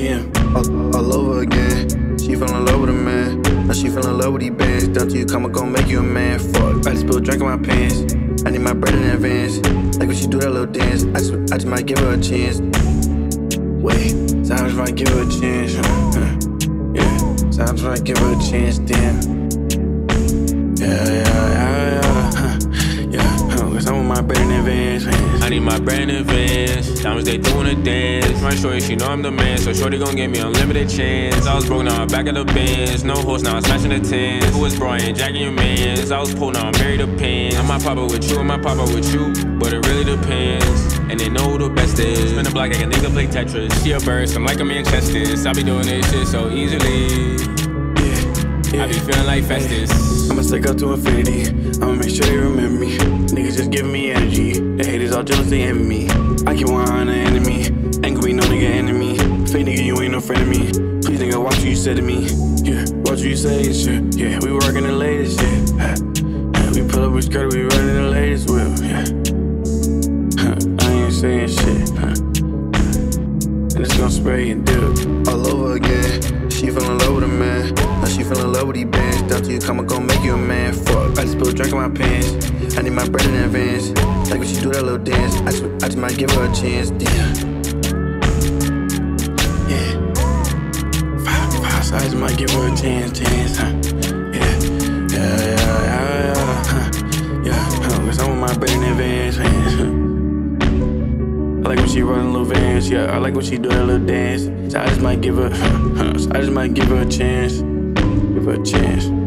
Damn. All over again. She fell in love with a man. Now she fell in love with these bands. Down till you come, I'm gon' make you a man. Fuck, I just spilled drink in my pants. I need my bread in advance. Like when she do that little dance, I just might give her a chance. Wait, sometimes I give her a chance. Yeah, sometimes I give her a chance, damn. Cause I'm with my bread in advance, man. I need my bread in advance. Times they doing a dance. My shorty, she know I'm the man, so shorty gon' give me unlimited chance. I was broke, now I'm back at the Benz. No horse, now I'm smashing the tins. Who was Brian, Jack and your mans? I was poor, now I'm married to pins. I might pop up with you, and might pop up with you, but it really depends. And they know who the best is. Spin the block like a nigga play Tetris. She a burst, I'm like a Manchestis. I be doing this shit so easily. I be feeling like Festus. I'ma stick up to infinity. I'ma make sure they remember me. Niggas just giving me energy. The haters all jealous, they envy me. I keep on an enemy. Ain't gonna be no nigga enemy. Fake nigga, you ain't no friend of me. Please nigga, watch what you say to me. Yeah, watch what you say and shit. Yeah, we working the latest shit. Yeah. We pull up with skirt, we running the latest whip. Yeah. I ain't saying shit. And it's gonna spray and dip all over again. She fell in love with a man. Now she fell in love with these bands. Down till you come, I'm gon' make you a man. Fuck, I just spilled drink in my pants. I need my bread in advance. Like when she do that little dance, I just might give her a chance. Damn. Yeah. Five, so I just might give her a chance. Cause I'm with my bread in advance, I like when she run little vans, yeah. I like when she do that little dance. So I just might give her a chance. Give her a chance.